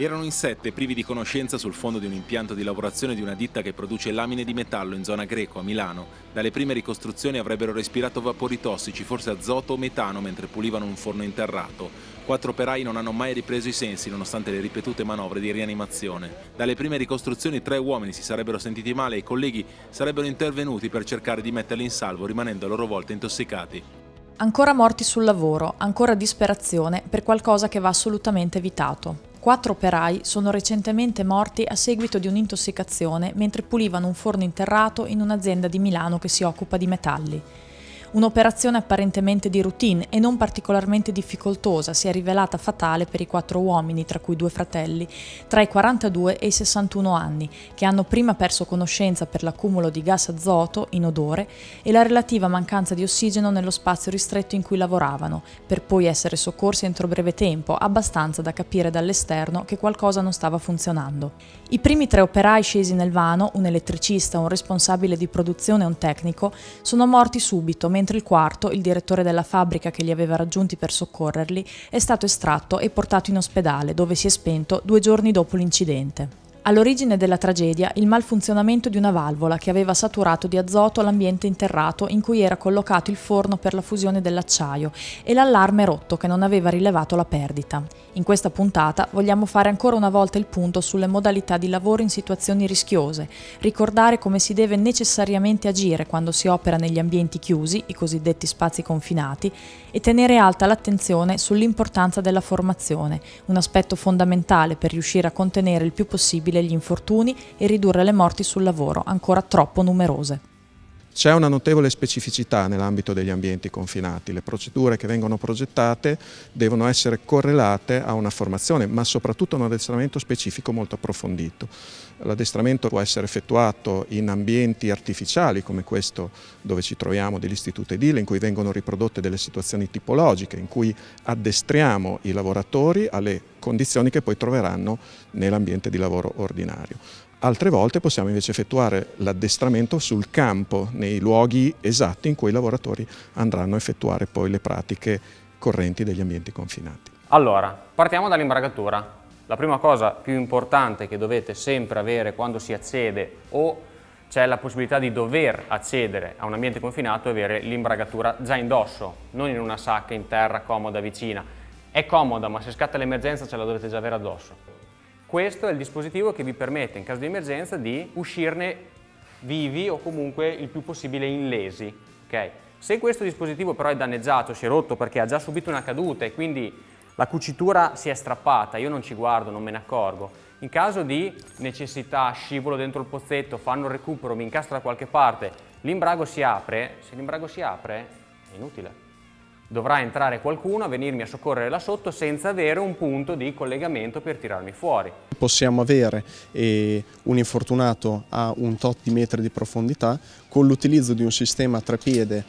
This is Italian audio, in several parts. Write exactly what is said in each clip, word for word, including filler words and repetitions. Erano in sette privi di conoscenza sul fondo di un impianto di lavorazione di una ditta che produce lamine di metallo in zona Greco a Milano. Dalle prime ricostruzioni avrebbero respirato vapori tossici, forse azoto o metano, mentre pulivano un forno interrato. Quattro operai non hanno mai ripreso i sensi nonostante le ripetute manovre di rianimazione. Dalle prime ricostruzioni tre uomini si sarebbero sentiti male e i colleghi sarebbero intervenuti per cercare di metterli in salvo, rimanendo a loro volta intossicati. Ancora morti sul lavoro, ancora disperazione per qualcosa che va assolutamente evitato. Quattro operai sono recentemente morti a seguito di un'intossicazione mentre pulivano un forno interrato in un'azienda di Milano che si occupa di metalli. Un'operazione apparentemente di routine e non particolarmente difficoltosa si è rivelata fatale per i quattro uomini, tra cui due fratelli, tra i quarantadue e i sessantuno anni, che hanno prima perso conoscenza per l'accumulo di gas azoto, inodore, e la relativa mancanza di ossigeno nello spazio ristretto in cui lavoravano, per poi essere soccorsi entro breve tempo, abbastanza da capire dall'esterno che qualcosa non stava funzionando. I primi tre operai scesi nel vano, un elettricista, un responsabile di produzione e un tecnico, sono morti subito, mentre il quarto, il direttore della fabbrica che li aveva raggiunti per soccorrerli, è stato estratto e portato in ospedale, dove si è spento due giorni dopo l'incidente. All'origine della tragedia il malfunzionamento di una valvola che aveva saturato di azoto l'ambiente interrato in cui era collocato il forno per la fusione dell'acciaio e l'allarme rotto che non aveva rilevato la perdita. In questa puntata vogliamo fare ancora una volta il punto sulle modalità di lavoro in situazioni rischiose, ricordare come si deve necessariamente agire quando si opera negli ambienti chiusi, i cosiddetti spazi confinati, e tenere alta l'attenzione sull'importanza della formazione, un aspetto fondamentale per riuscire a contenere il più possibile gli infortuni e ridurre le morti sul lavoro, ancora troppo numerose. C'è una notevole specificità nell'ambito degli ambienti confinati. Le procedure che vengono progettate devono essere correlate a una formazione, ma soprattutto a un addestramento specifico molto approfondito. L'addestramento può essere effettuato in ambienti artificiali come questo dove ci troviamo dell'Istituto Edile, in cui vengono riprodotte delle situazioni tipologiche, in cui addestriamo i lavoratori alle condizioni che poi troveranno nell'ambiente di lavoro ordinario. Altre volte possiamo invece effettuare l'addestramento sul campo, nei luoghi esatti in cui i lavoratori andranno a effettuare poi le pratiche correnti degli ambienti confinati. Allora, partiamo dall'imbragatura. La prima cosa più importante che dovete sempre avere quando si accede o c'è la possibilità di dover accedere a un ambiente confinato è avere l'imbragatura già indosso, non in una sacca in terra comoda vicina. È comoda, ma se scatta l'emergenza ce la dovete già avere addosso. Questo è il dispositivo che vi permette, in caso di emergenza, di uscirne vivi o comunque il più possibile illesi. Okay? Se questo dispositivo però è danneggiato, si è rotto perché ha già subito una caduta e quindi la cucitura si è strappata, io non ci guardo, non me ne accorgo, in caso di necessità scivolo dentro il pozzetto, fanno il recupero, mi incastro da qualche parte, l'imbrago si apre, se l'imbrago si apre è inutile. Dovrà entrare qualcuno a venirmi a soccorrere là sotto senza avere un punto di collegamento per tirarmi fuori. Possiamo avere eh, un infortunato a un tot di metri di profondità con l'utilizzo di un sistema a treppiede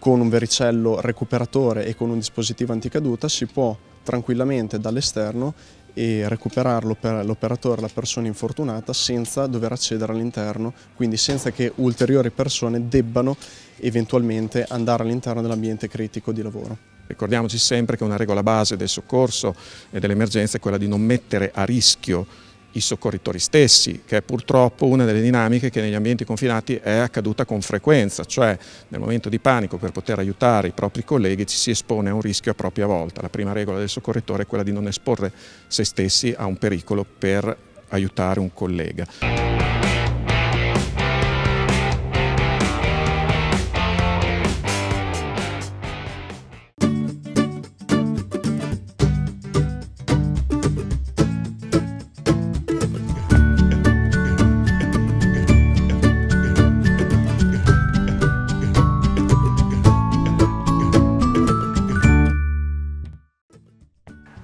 con un vericello recuperatore e con un dispositivo anticaduta si può tranquillamente dall'esterno e recuperarlo per l'operatore, la persona infortunata, senza dover accedere all'interno, quindi senza che ulteriori persone debbano eventualmente andare all'interno dell'ambiente critico di lavoro. Ricordiamoci sempre che una regola base del soccorso e dell'emergenza è quella di non mettere a rischio i soccorritori stessi, che è purtroppo una delle dinamiche che negli ambienti confinati è accaduta con frequenza, cioè nel momento di panico per poter aiutare i propri colleghi ci si espone a un rischio a propria volta. La prima regola del soccorritore è quella di non esporre se stessi a un pericolo per aiutare un collega.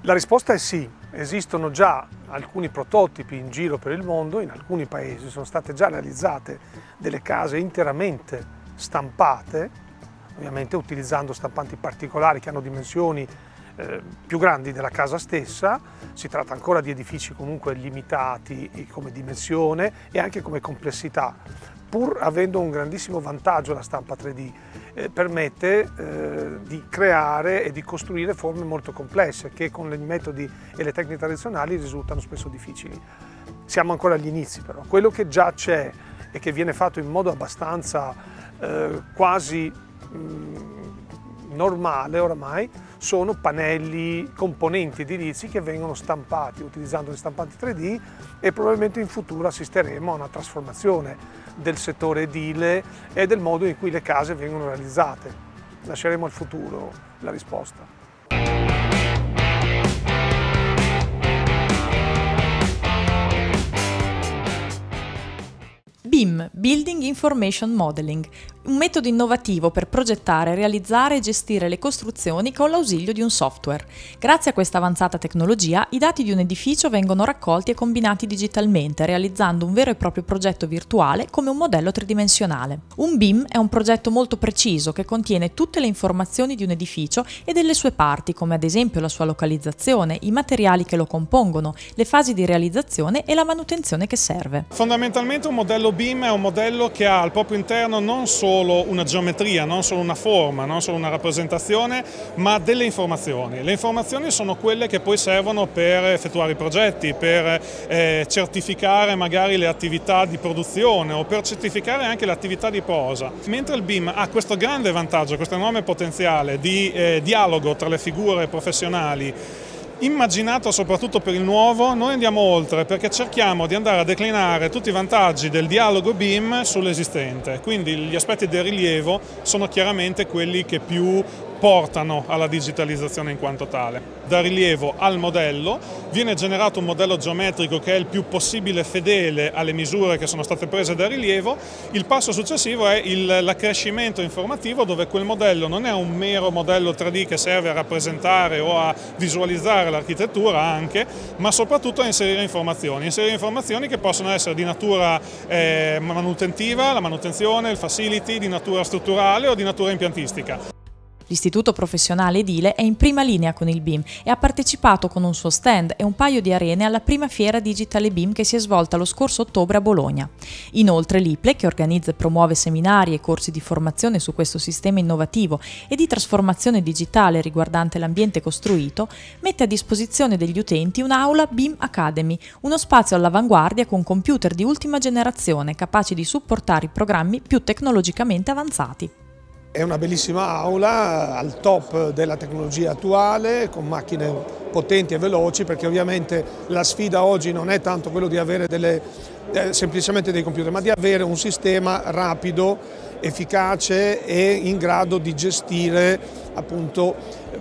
La risposta è sì, esistono già alcuni prototipi in giro per il mondo, in alcuni paesi sono state già realizzate delle case interamente stampate, ovviamente utilizzando stampanti particolari che hanno dimensioni eh, più grandi della casa stessa, si tratta ancora di edifici comunque limitati come dimensione e anche come complessità, pur avendo un grandissimo vantaggio la stampa tre D, eh, permette eh, di creare e di costruire forme molto complesse che con i metodi e le tecniche tradizionali risultano spesso difficili. Siamo ancora agli inizi però, quello che già c'è e che viene fatto in modo abbastanza eh, quasi mh, normale oramai, sono pannelli, componenti edilizi che vengono stampati utilizzando le stampanti tre D, e probabilmente in futuro assisteremo a una trasformazione del settore edile e del modo in cui le case vengono realizzate. Lasceremo al futuro la risposta. B I M, Building Information Modeling, un metodo innovativo per progettare, realizzare e gestire le costruzioni con l'ausilio di un software. Grazie a questa avanzata tecnologia, i dati di un edificio vengono raccolti e combinati digitalmente, realizzando un vero e proprio progetto virtuale come un modello tridimensionale. Un B I M è un progetto molto preciso che contiene tutte le informazioni di un edificio e delle sue parti, come ad esempio la sua localizzazione, i materiali che lo compongono, le fasi di realizzazione e la manutenzione che serve. Fondamentalmente un modello B I M è un modello che ha al proprio interno non solo una geometria, non solo una forma, non solo una rappresentazione, ma delle informazioni. Le informazioni sono quelle che poi servono per effettuare i progetti, per eh, certificare magari le attività di produzione o per certificare anche le attività di prosa. Mentre il B I M ha questo grande vantaggio, questo enorme potenziale di eh, dialogo tra le figure professionali, immaginato soprattutto per il nuovo, noi andiamo oltre perché cerchiamo di andare a declinare tutti i vantaggi del dialogo B I M sull'esistente, quindi gli aspetti del rilievo sono chiaramente quelli che più portano alla digitalizzazione in quanto tale. Da rilievo al modello viene generato un modello geometrico che è il più possibile fedele alle misure che sono state prese da rilievo. Il passo successivo è l'accrescimento informativo, dove quel modello non è un mero modello tre D che serve a rappresentare o a visualizzare l'architettura anche, ma soprattutto a inserire informazioni, inserire informazioni che possono essere di natura eh, manutentiva, la manutenzione, il facility, di natura strutturale o di natura impiantistica. L'Istituto Professionale Edile è in prima linea con il B I M e ha partecipato con un suo stand e un paio di arene alla prima fiera digitale B I M che si è svolta lo scorso ottobre a Bologna. Inoltre l'I P L E, che organizza e promuove seminari e corsi di formazione su questo sistema innovativo e di trasformazione digitale riguardante l'ambiente costruito, mette a disposizione degli utenti un'aula B I M Academy, uno spazio all'avanguardia con computer di ultima generazione capaci di supportare i programmi più tecnologicamente avanzati. È una bellissima aula al top della tecnologia attuale, con macchine potenti e veloci, perché ovviamente la sfida oggi non è tanto quello di avere delle, eh, semplicemente dei computer, ma di avere un sistema rapido, efficace e in grado di gestire appunto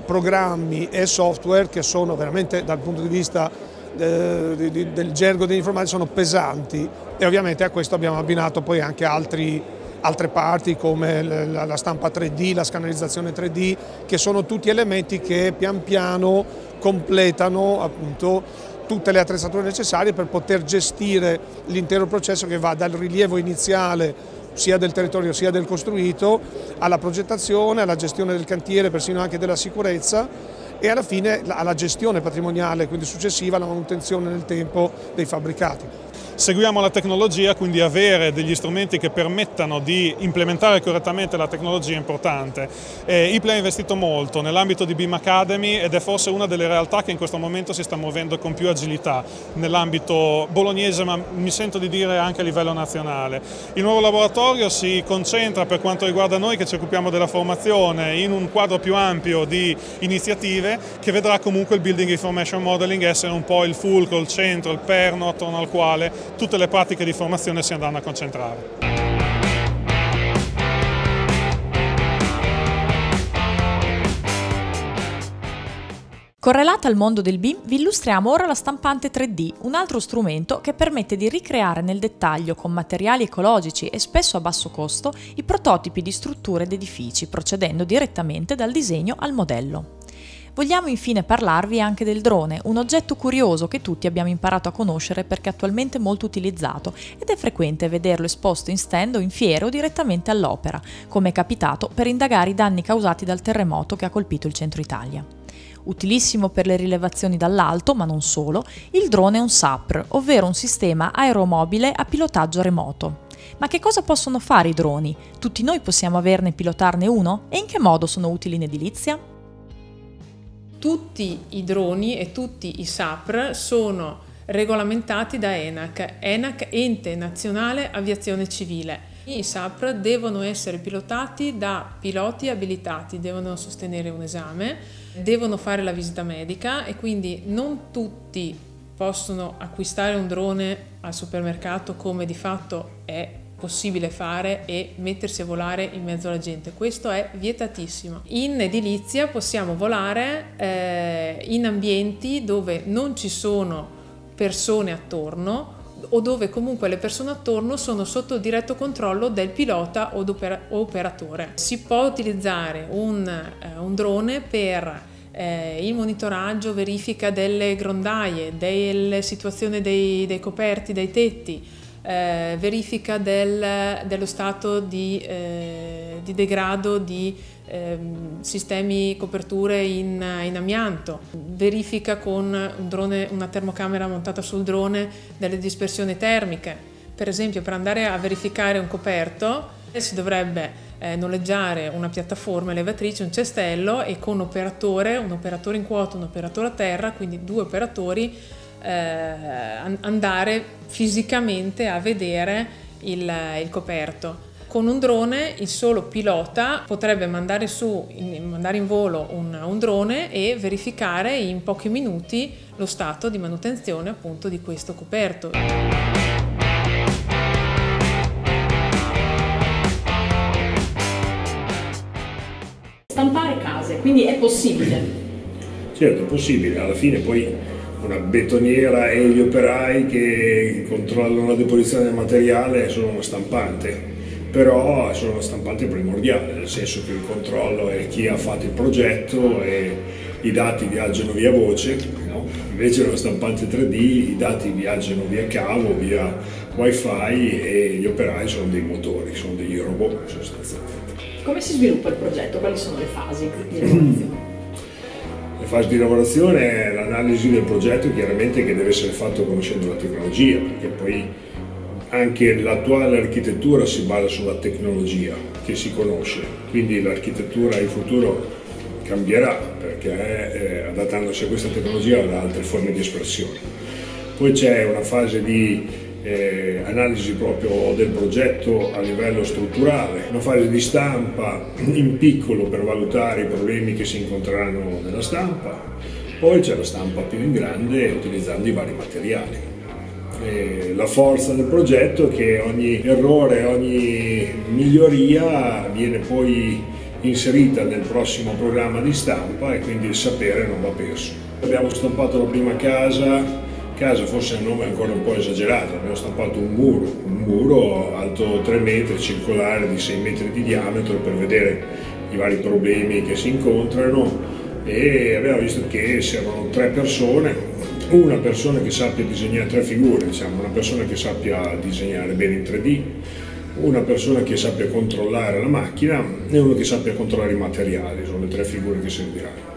programmi e software che sono veramente, dal punto di vista eh, di, del gergo dell'informatica, sono pesanti, e ovviamente a questo abbiamo abbinato poi anche altri altre parti come la stampa tre D, la scannerizzazione tre D, che sono tutti elementi che pian piano completano appunto tutte le attrezzature necessarie per poter gestire l'intero processo, che va dal rilievo iniziale sia del territorio sia del costruito, alla progettazione, alla gestione del cantiere, persino anche della sicurezza, e alla fine alla gestione patrimoniale, quindi successiva alla manutenzione nel tempo dei fabbricati. Seguiamo la tecnologia, quindi avere degli strumenti che permettano di implementare correttamente la tecnologia è importante. Eh, I P L E ha investito molto nell'ambito di B I M Academy ed è forse una delle realtà che in questo momento si sta muovendo con più agilità nell'ambito bolognese, ma mi sento di dire anche a livello nazionale. Il nuovo laboratorio si concentra, per quanto riguarda noi che ci occupiamo della formazione, in un quadro più ampio di iniziative che vedrà comunque il Building Information Modeling essere un po' il fulcro, il centro, il perno attorno al quale tutte le pratiche di formazione si andranno a concentrare. Correlata al mondo del B I M, vi illustriamo ora la stampante tre D, un altro strumento che permette di ricreare nel dettaglio, con materiali ecologici e spesso a basso costo, i prototipi di strutture ed edifici, procedendo direttamente dal disegno al modello. Vogliamo infine parlarvi anche del drone, un oggetto curioso che tutti abbiamo imparato a conoscere perché è attualmente molto utilizzato ed è frequente vederlo esposto in stand o in fiere o direttamente all'opera, come è capitato per indagare i danni causati dal terremoto che ha colpito il centro Italia. Utilissimo per le rilevazioni dall'alto, ma non solo, il drone è un S A P R, ovvero un sistema aeromobile a pilotaggio remoto. Ma che cosa possono fare i droni? Tutti noi possiamo averne e pilotarne uno? E in che modo sono utili in edilizia? Tutti i droni e tutti i S A P R sono regolamentati da ENAC, ENAC Ente Nazionale Aviazione Civile. I S A P R devono essere pilotati da piloti abilitati, devono sostenere un esame, devono fare la visita medica e quindi non tutti possono acquistare un drone al supermercato, come di fatto è possibile fare, e mettersi a volare in mezzo alla gente. Questo è vietatissimo. In edilizia possiamo volare eh, in ambienti dove non ci sono persone attorno, o dove comunque le persone attorno sono sotto diretto controllo del pilota o operatore. Si può utilizzare un, eh, un drone per eh, il monitoraggio, verifica delle grondaie, delle situazioni dei, dei coperti, dei tetti, eh, verifica del, dello stato di, eh, di degrado di eh, sistemi, coperture in, in amianto, verifica con un drone, una termocamera montata sul drone, delle dispersioni termiche. Per esempio, per andare a verificare un coperto si dovrebbe eh, noleggiare una piattaforma elevatrice, un cestello, e con operatore, un operatore in quota, un operatore a terra, quindi due operatori, eh, andare fisicamente a vedere il, il coperto. Con un drone il solo pilota potrebbe mandare, su, mandare in volo un, un drone e verificare in pochi minuti lo stato di manutenzione, appunto, di questo coperto. Stampare case, quindi è possibile? Certo, è possibile. Alla fine poi una betoniera e gli operai che controllano la deposizione del materiale sono una stampante. Però sono una stampante primordiale, nel senso che il controllo è chi ha fatto il progetto e i dati viaggiano via voce, no? Invece una stampante tre D i dati viaggiano via cavo, via wifi, e gli operai sono dei motori, sono degli robot sostanzialmente. Come si sviluppa il progetto? Quali sono le fasi di lavorazione? La fase di lavorazione è l'analisi del progetto, chiaramente, che deve essere fatto conoscendo la tecnologia, perché poi anche l'attuale architettura si basa sulla tecnologia che si conosce, quindi l'architettura in futuro cambierà, perché eh, adattandosi a questa tecnologia avrà altre forme di espressione. Poi c'è una fase di eh, analisi proprio del progetto a livello strutturale, una fase di stampa in piccolo per valutare i problemi che si incontreranno nella stampa, poi c'è la stampa più in grande utilizzando i vari materiali. La forza del progetto è che ogni errore, ogni miglioria viene poi inserita nel prossimo programma di stampa, e quindi il sapere non va perso. Abbiamo stampato la prima casa, casa forse il nome è ancora un po' esagerato, abbiamo stampato un muro, un muro alto tre metri, circolare, di sei metri di diametro, per vedere i vari problemi che si incontrano, e abbiamo visto che servono tre persone. Una persona che sappia disegnare tre figure, diciamo, una persona che sappia disegnare bene in tre D, una persona che sappia controllare la macchina e uno che sappia controllare i materiali. Sono le tre figure che serviranno.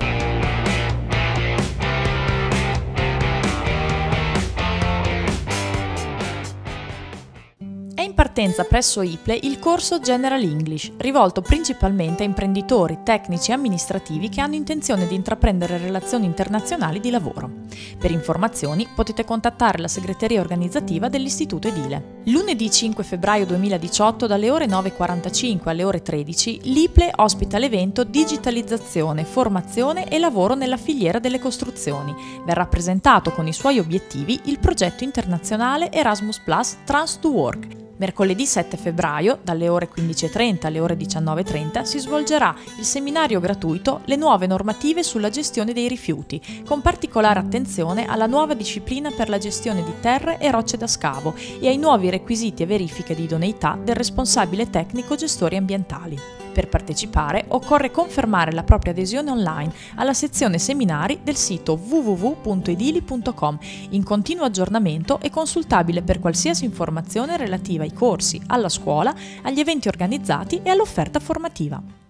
È in partenza presso I I P L E il corso General English, rivolto principalmente a imprenditori, tecnici e amministrativi che hanno intenzione di intraprendere relazioni internazionali di lavoro. Per informazioni potete contattare la segreteria organizzativa dell'Istituto Edile. Lunedì cinque febbraio duemiladiciotto dalle ore nove e quarantacinque alle ore tredici l'I I P L E ospita l'evento Digitalizzazione, Formazione e Lavoro nella filiera delle costruzioni. Verrà presentato con i suoi obiettivi il progetto internazionale Erasmus Plus Trans due Work. Mercoledì sette febbraio, dalle ore quindici e trenta alle ore diciannove e trenta, si svolgerà il seminario gratuito Le nuove normative sulla gestione dei rifiuti, con particolare attenzione alla nuova disciplina per la gestione di terre e rocce da scavo e ai nuovi requisiti e verifiche di idoneità del responsabile tecnico gestori ambientali. Per partecipare occorre confermare la propria adesione online alla sezione seminari del sito w w w punto edili punto com, in continuo aggiornamento e consultabile per qualsiasi informazione relativa ai corsi, alla scuola, agli eventi organizzati e all'offerta formativa.